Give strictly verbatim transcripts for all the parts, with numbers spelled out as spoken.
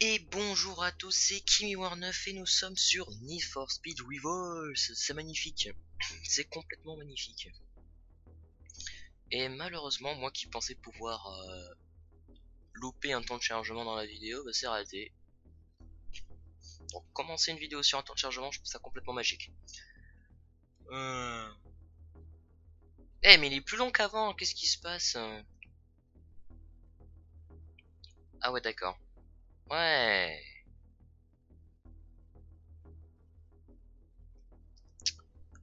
Et bonjour à tous, c'est Kimi War neuf et nous sommes sur Need for Speed Revolve. C'est magnifique, c'est complètement magnifique. Et malheureusement, moi qui pensais pouvoir euh, louper un temps de chargement dans la vidéo, bah c'est raté. Donc commencer une vidéo sur un temps de chargement, je trouve ça complètement magique. Euh... Eh mais il est plus long qu'avant, qu'est-ce qui se passe? Ah ouais d'accord. Ouais.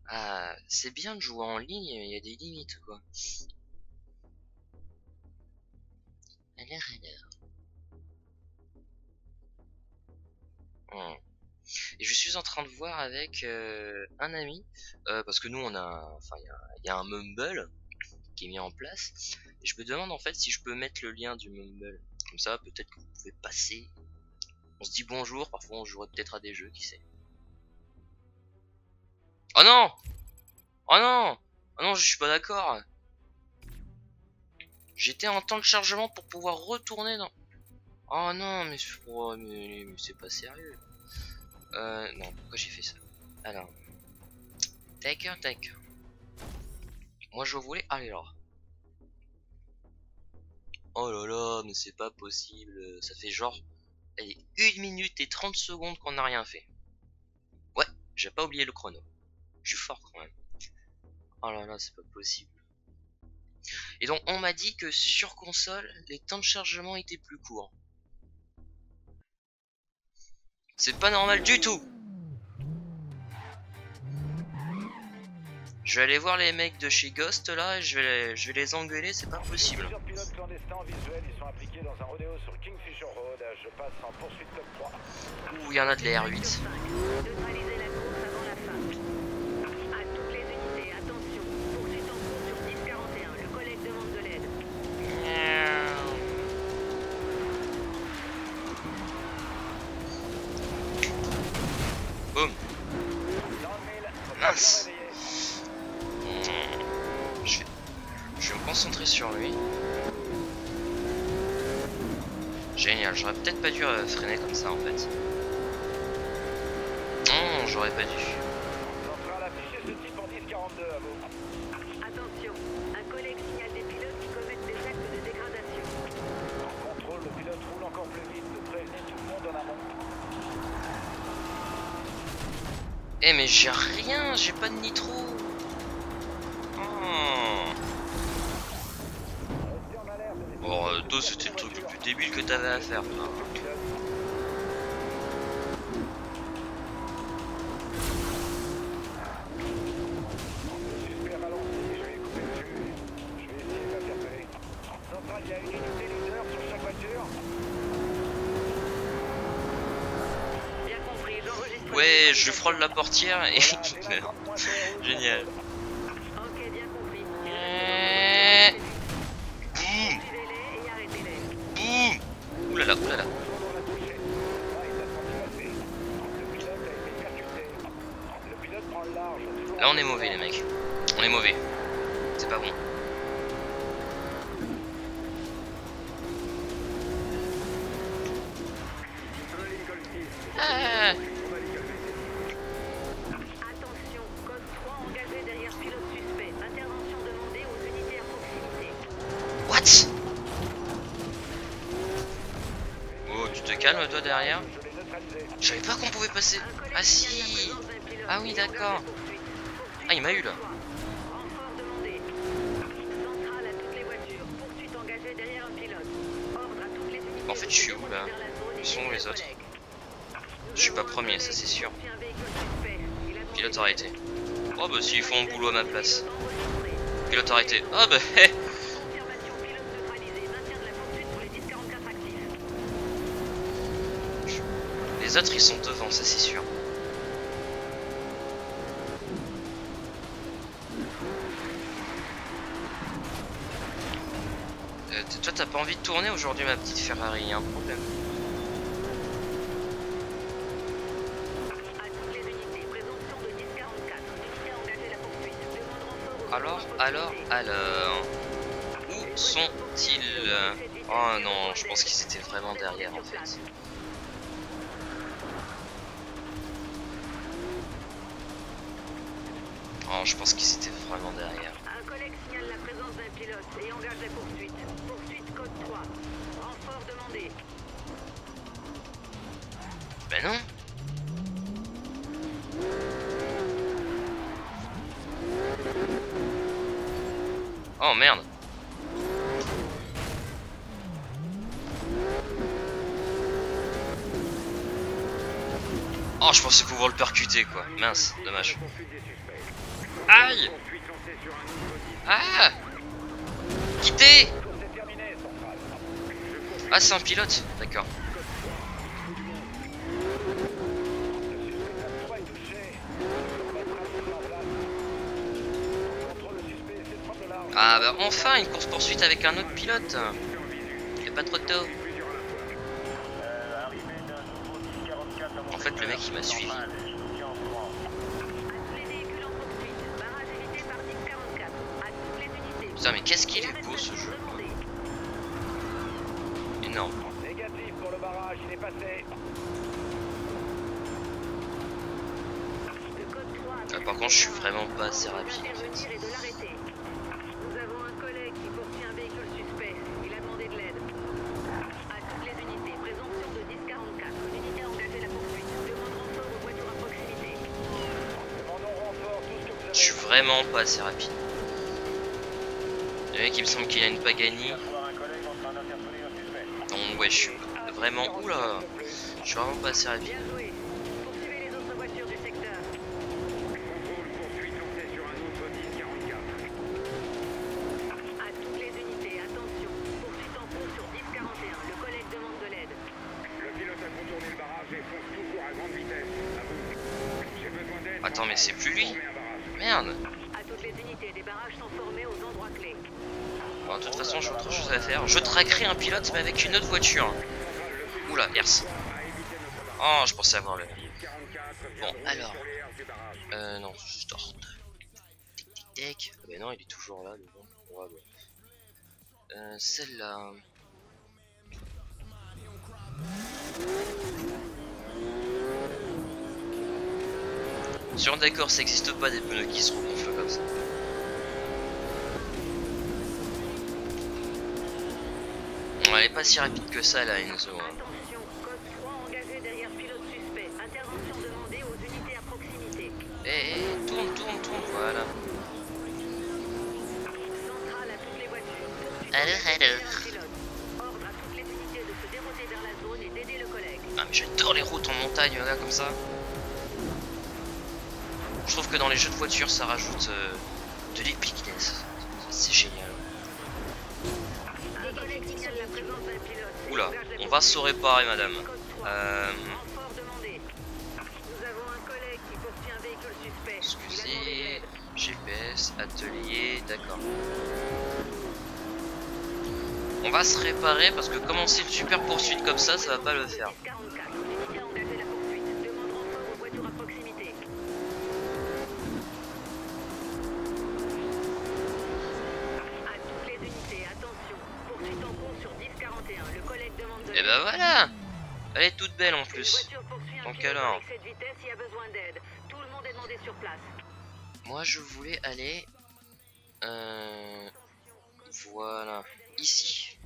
Ah, c'est bien de jouer en ligne, mais il y a des limites, quoi. Alors, alors. Hmm. Et je suis en train de voir avec euh, un ami, euh, parce que nous, on a, enfin, il y, y a un mumble qui est mis en place. Et je me demande en fait si je peux mettre le lien du mumble. Comme ça, peut-être que vous pouvez passer. On se dit bonjour, parfois on jouerait peut-être à des jeux, qui sait. Oh non! Oh non! Oh non, je suis pas d'accord! J'étais en temps de chargement pour pouvoir retourner dans... Oh non, mais, oh, mais, mais c'est pas sérieux. Euh, non, pourquoi j'ai fait ça? Alors... D'accord, d'accord. Moi je voulais... Allez là. Oh là là, mais c'est pas possible. Ça fait genre allez, une minute et trente secondes qu'on n'a rien fait. Ouais, j'ai pas oublié le chrono. Je suis fort quand même. Oh là là, c'est pas possible. Et donc, on m'a dit que sur console, les temps de chargement étaient plus courts. C'est pas normal du tout. Je vais aller voir les mecs de chez Ghost là, et je vais les, je vais les engueuler, c'est pas possible. Plusieurs pilotes clandestins visuels, ils sont impliqués dans un rodéo sur Kingfisher Road, je passe en poursuite top trois. Ouh, il y en a de les R huit. Boum. Mince. Concentré sur lui. Génial, j'aurais peut-être pas dû euh, freiner comme ça en fait. Non, j'aurais pas dû. Attention, un collègue signale des pilotes qui commettent des actes de dégradation. En contrôle, le pilote roule encore plus vite, de prévenir tout le monde en amont. Eh mais j'ai rien, j'ai pas de nitro. C'était le truc le plus débile que t'avais à faire. Ouais, je frôle la portière et il meurt. Génial. Oulala, oulala. Là on est mauvais les mecs. On est mauvais. C'est pas bon. Ah. Attention, code trois engagé derrière pilote suspect. Intervention demandée aux unités à proximité. What? Te calme toi derrière. Je savais pas qu'on pouvait passer. Ah si. Ah oui d'accord. Ah il m'a eu là. En fait je suis où là? Ils sont où les autres? Je suis pas premier ça c'est sûr. Pilote arrêté. Oh bah s'ils font un boulot à ma place. Pilote arrêté. Ah bah hé. Les autres ils sont devant, ça c'est sûr. Euh, toi t'as pas envie de tourner aujourd'hui ma petite Ferrari, il y a un problème. Alors, alors, alors... Où sont-ils? Oh non, je pense qu'ils étaient vraiment derrière en fait. Non, je pense qu'ils étaient vraiment derrière. Un collègue signale la présence d'un pilote et engage la poursuite. Poursuite code trois. Renfort demandé. Ben non. Oh merde. Oh, je pensais pouvoir le percuter quoi. Mince, dommage. Aïe. Ah. Quittez. Ah, c'est un pilote. D'accord. Ah bah enfin une course poursuite avec un autre pilote. Il est pas trop tôt. En fait le mec il m'a suivi. Putain mais qu'est-ce qu'il est beau ce jeu. Énorme. Négatif pour le barrage, il est passé. Ah, par contre je suis vraiment pas assez rapide en fait. Je suis vraiment pas assez rapide. Le mec il me semble qu'il a une Pagani. Donc ouais je suis vraiment... Oula. Je suis vraiment pas assez rapide. Attends mais c'est plus lui. Merde. Bon, de toute façon j'ai autre chose à faire. Je traquerai un pilote mais avec une autre voiture. Oula, merci. Oh je pensais avoir le. Bon alors. Euh non, je dors. Tic tic tic. Mais non il est toujours là le bon. Ouais, ouais. Euh celle-là. Sur d'accord, ça n'existe pas des pneus qui se regonflent comme ça. On n'est pas si rapide que ça là, Enzo. Hein. Attention, code trois engagé derrière pilote suspect. Intervention demandée aux unités à proximité. Eh, hey, hey, tourne, tourne, tourne, voilà. Centrale à toutes les voitures. Alors, alors. Ordre à toutes les unités de se dérouter vers la zone et d'aider le collègue. Ah, mais j'adore les routes en montagne là, comme ça. Je trouve que dans les jeux de voiture ça rajoute euh, de l'épicness. C'est génial. Oula, on va se réparer madame. Euh... Excusez, G P S, atelier, d'accord. On va se réparer parce que commencer une super poursuite comme ça, ça va pas le faire. Elle est toute belle en plus. Donc alors. Moi je voulais aller. Euh, voilà. Ici.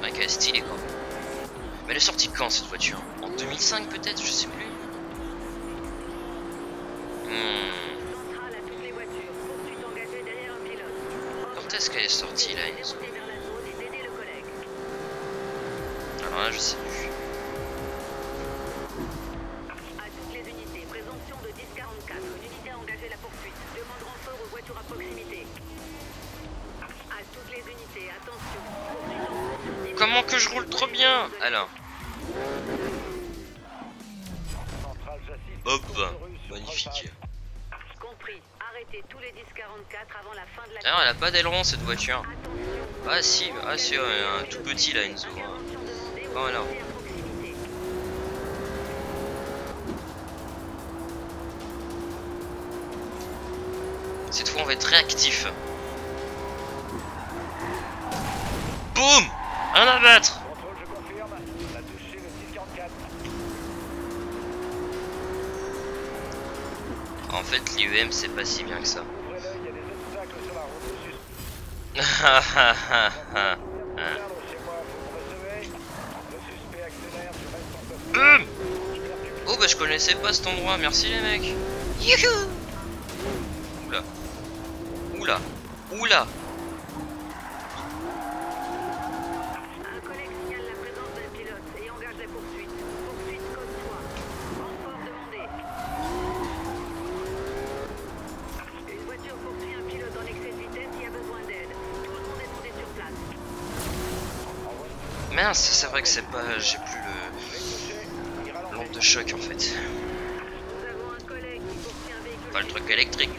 Ah, quel stylé quoi. Mais elle est sortie quand cette voiture? En deux mille cinq peut-être, je sais plus. Hmm. Est-ce qu'elle est sortie là? Alors là je sais plus. À toutes les unités, présomption de dix quarante-quatre. L'unité a engagé la poursuite. Demande renfort aux voitures à proximité. À toutes les unités, attention. Comment que je roule trop bien? Alors. Hop, magnifique. D'ailleurs elle a pas d'aileron cette voiture. Ah si, ah si, euh, un tout petit là Enzo. Voilà. Cette fois on va être réactif. Boum! Un abattre! En fait, l'I E M c'est pas si bien que ça. Oh bah je connaissais pas cet endroit, merci les mecs. Youhou. Oula. Oula. Oula. Mince, c'est vrai que c'est pas... j'ai plus le... l'onde de choc en fait. Pas le truc électrique.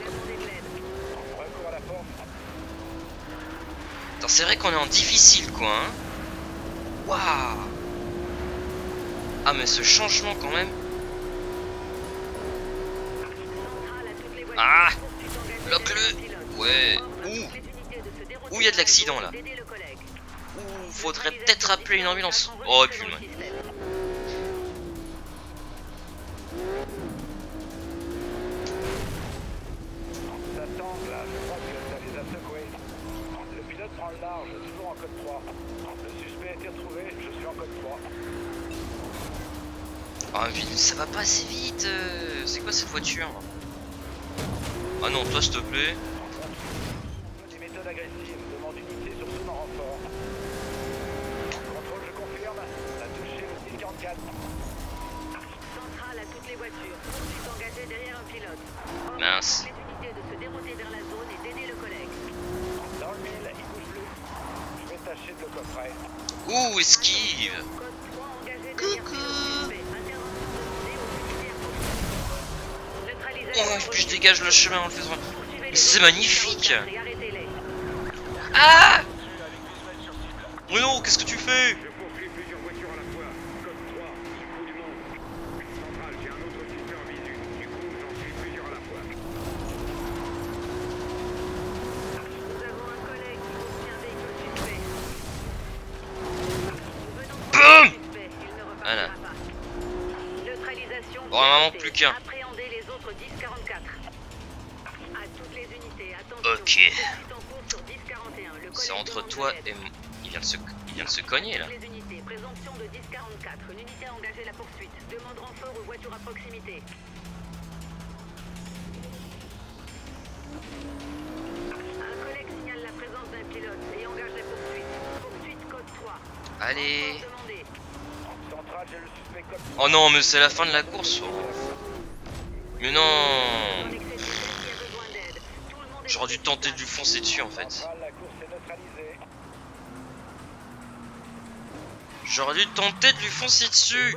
Attends, c'est vrai qu'on est en difficile quoi. Hein. Waouh. Ah mais ce changement quand même. Ah. Bloque-le. Ouais. Ouh. Ouh, il y a de l'accident là. Ouh, faudrait peut-être appeler une ambulance. Oh putain. Le pilote prend le large, toujours en code trois. Le suspect a été retrouvé, je suis en code trois. Ah vite, ça va pas assez vite. C'est quoi cette voiture? Ah non, toi s'il te plaît. Des méthodes agressives, demande unité sur ce temps renfort. Centrale à toutes les voitures. Poursuite engagée derrière un pilote. Mince. Les unités de se dérouter vers la zone et d'aider le collègue. Dans le mille, il bouge plus. Je vais tâcher de le coffrer. Ouh, esquive. Coucou. Oh, et puis je dégage le chemin en le faisant. C'est magnifique. Ah. Mais non, qu'est-ce que tu fais? Qu'un. Ok. C'est entre toi et moi. Il vient de se, il vient de se cogner là. Allez. Oh non, mais c'est la fin de la course. Mais non, j'aurais dû tenter de lui foncer dessus en fait. J'aurais dû tenter de lui foncer dessus.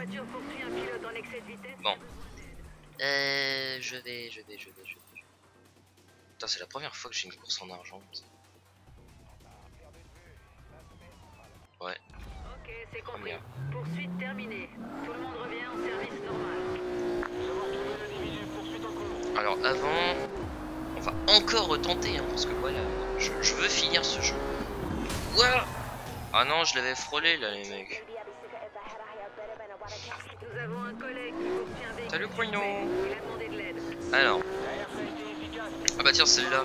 Bon. Euh, je vais, je vais, je vais, je vais. Putain, c'est la première fois que j'ai une course en argent. Ouais. Ok, c'est compris. Poursuite terminée. Tout le monde revient en service normal. Alors avant, on va encore retenter hein, parce que voilà, je, je veux finir ce jeu. Ouah. Ah non, je l'avais frôlé là les mecs. Salut Bruno. Alors. Ah bah tiens celle-là.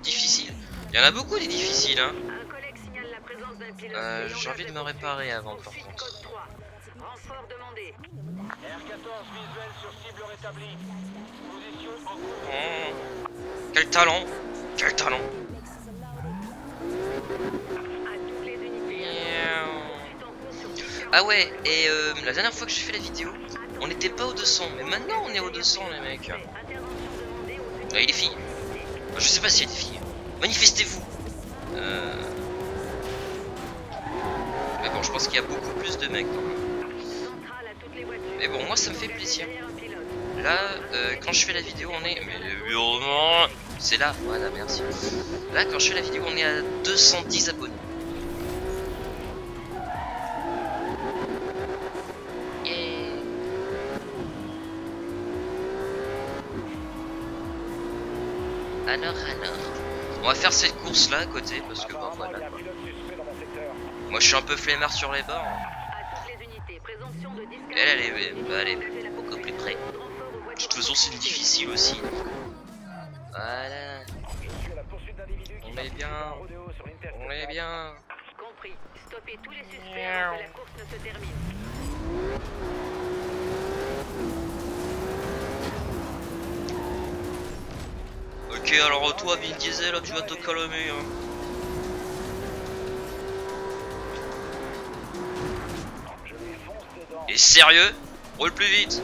Difficile. Il y en a beaucoup des difficiles hein. Euh, j'ai envie de me réparer avant par contre. Renfort demandé. R quatorze visuel sur cible rétablie. Position en cours. Quel talent! Quel talent! Ah ouais, et euh, la dernière fois que j'ai fait la vidéo, on n'était pas au deux cents, mais maintenant on est au deux cents les mecs. Ah, il est fille. Je sais pas si il est fille. Manifestez-vous. Euh... Mais bon, je pense qu'il y a beaucoup plus de mecs quand même. Mais bon, moi ça me fait plaisir. Là, euh, quand je fais la vidéo, on est... Mais heureusement, c'est là. Voilà, merci. Là, quand je fais la vidéo, on est à deux cent dix abonnés. Yeah. Alors, alors... On va faire cette course-là à côté, parce que bah voilà. Quoi. Moi, je suis un peu flemmard sur les bords. Elle, elle est, elle est beaucoup plus près. toute façon c'est difficile aussi. Voilà. On est bien. On est bien. Compris. Stoppez tous les suspects avant que la course ne se termine. Ok, alors toi Vin Diesel, tu vas te calmer. Hein. Et sérieux, roule plus vite.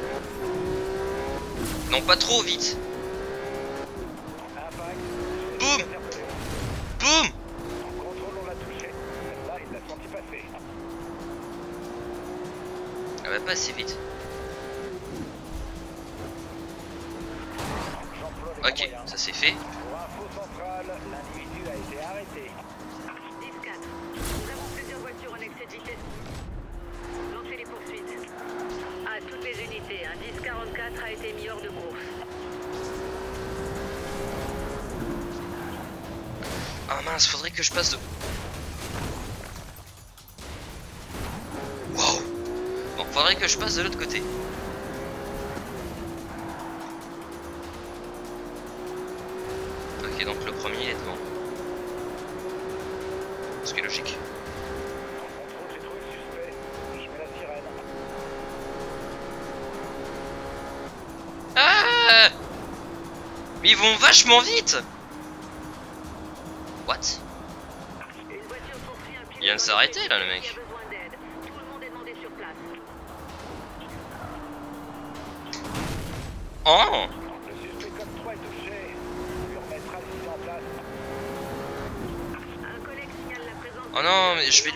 Non, pas trop vite. Boum. Boum. Elle va pas assez vite. Ok, ça c'est fait. dix quarante-quatre a été mis hors de course. Ah mince, faudrait que je passe de... Waouh. Bon, faudrait que je passe de l'autre côté. Ok, donc le premier est devant. Ce qui est logique. Ils vont vachement vite. What? Il vient de s'arrêter là le mec. Oh. Oh non mais je vais...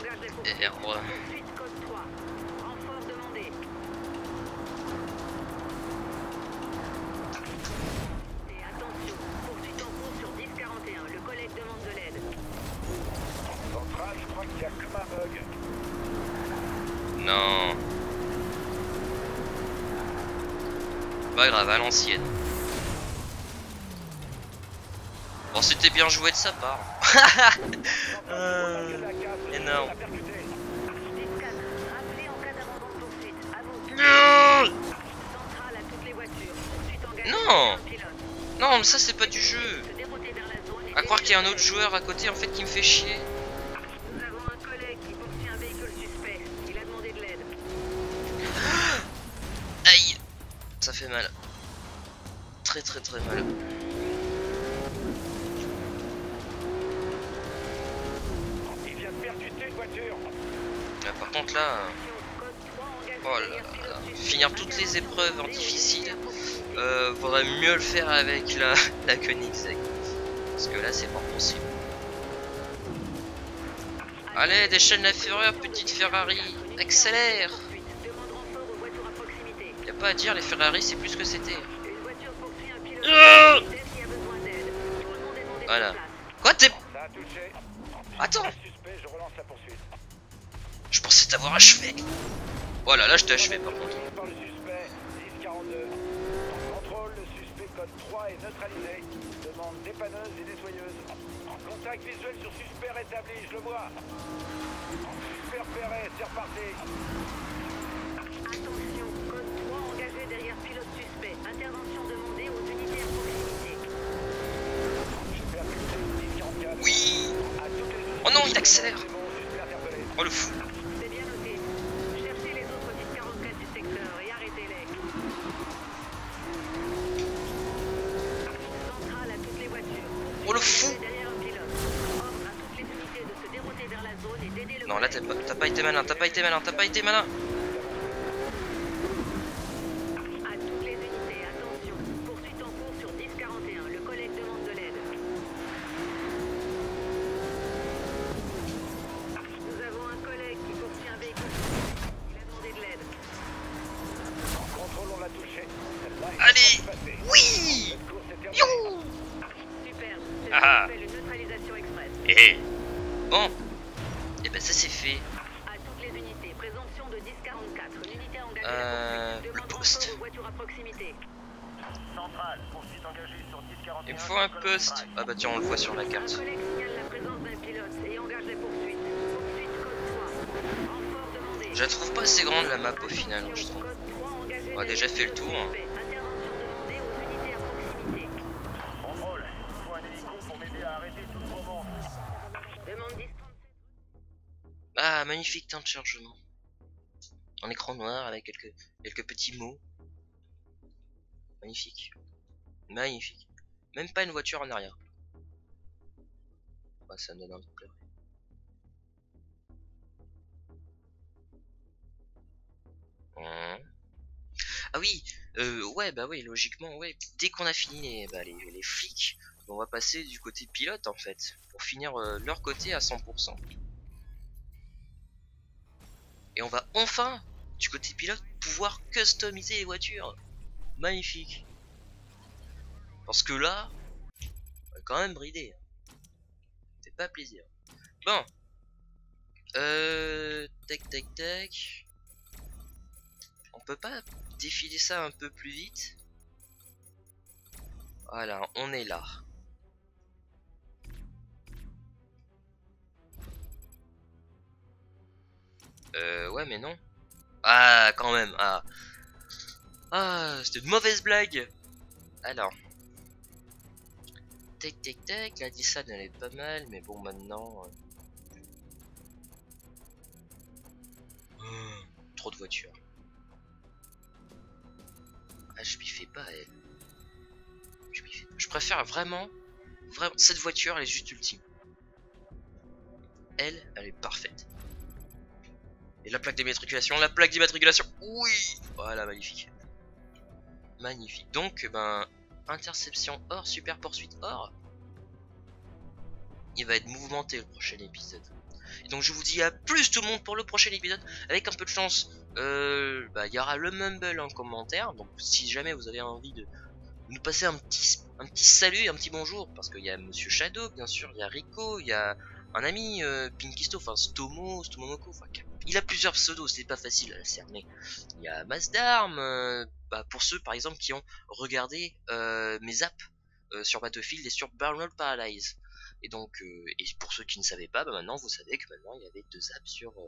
Non. Pas grave, à l'ancienne. Bon, c'était bien joué de sa part. euh, énorme. Non. Non, mais ça c'est pas du jeu. À croire qu'il y a un autre joueur à côté en fait qui me fait chier. Ça fait mal. Très très très mal. Il vient de percuter une voiture. Ah, par contre là... Oh là là. Finir toutes les épreuves en difficile. Euh, faudrait mieux le faire avec la, la Koenigsegg. Parce que là c'est pas possible. Allez, déchaîne la fureur, petite Ferrari. Accélère. Pas à dire, les Ferrari c'est plus ce que c'était. Euh voilà. Quoi t'es... Attends. Je pensais t'avoir achevé. Voilà, là je t'ai achevé par contre. Contact visuel sur suspect rétabli, je le vois. Super ferré, c'est reparti. Attention. Derrière pilote suspect, intervention demandée aux unités à proximité. Oui. Oh non, il accélère. Oh le fou. C'est bien noté. Cherchez les autres dix quarante-quatre du secteur et arrêtez-les. Centrale à toutes les voitures. Oh le fou. Offre à toutes les unités de se dérouter vers la zone et d'aider le... Non là t'as pas, t'as pas été malin, t'as pas été malin, t'as pas été malin. Il me faut un poste. Ah bah tiens, on le voit sur la carte. Je la trouve pas assez grande la map au final, je trouve. On a déjà fait le tour. Hein. Ah, magnifique temps de chargement. En écran noir avec quelques, quelques petits mots. Magnifique. Magnifique. Même pas une voiture en arrière. Ouais, ça me donne envie de pleurer. Mmh. Ah oui, euh, ouais, bah oui, logiquement, ouais. Dès qu'on a fini les, bah, les, les flics, on va passer du côté pilote en fait. Pour finir euh, leur côté à cent pour cent. Et on va enfin, du côté pilote, pouvoir customiser les voitures. Magnifique. Parce que là, on va quand même brider. C'est pas plaisir. Bon. Euh. Tac tac tac. On peut pas défiler ça un peu plus vite. Voilà, on est là. Euh, ouais mais non. Ah quand même. Ah, ah c'était une mauvaise blague. Alors Tac tac tac. La dix-sept elle est pas mal. Mais bon maintenant euh... mmh, trop de voitures. Ah je m'y fais pas elle. Je m'y fais pas. Je préfère vraiment, vraiment cette voiture elle est juste ultime. Elle elle est parfaite. Et la plaque d'immatriculation, la plaque d'immatriculation, oui, voilà, magnifique. Magnifique, donc, ben, interception or, super poursuite or. Il va être mouvementé le prochain épisode. Et donc je vous dis à plus tout le monde pour le prochain épisode. Avec un peu de chance, euh, bah, il y aura le mumble en commentaire. Donc si jamais vous avez envie de nous passer un petit, un petit salut, un petit bonjour. Parce qu'il y a Monsieur Shadow, bien sûr, il y a Rico, il y a... un ami euh, Pinkisto, enfin Stomo, Stomomoko, enfin il a plusieurs pseudos, c'est pas facile à cerner. Il y a Masdarm, euh, bah, pour ceux par exemple qui ont regardé euh, mes apps euh, sur Battlefield et sur Burnout Paradise. Et donc, euh, et pour ceux qui ne savaient pas, bah, maintenant vous savez que maintenant il y avait deux apps sur euh,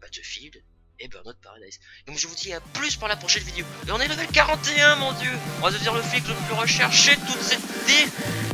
Battlefield et Burnout Paradise. Donc je vous dis à plus pour la prochaine vidéo. Et on est level quarante et un mon dieu. On va devenir le flic le plus recherché de toute cette idée.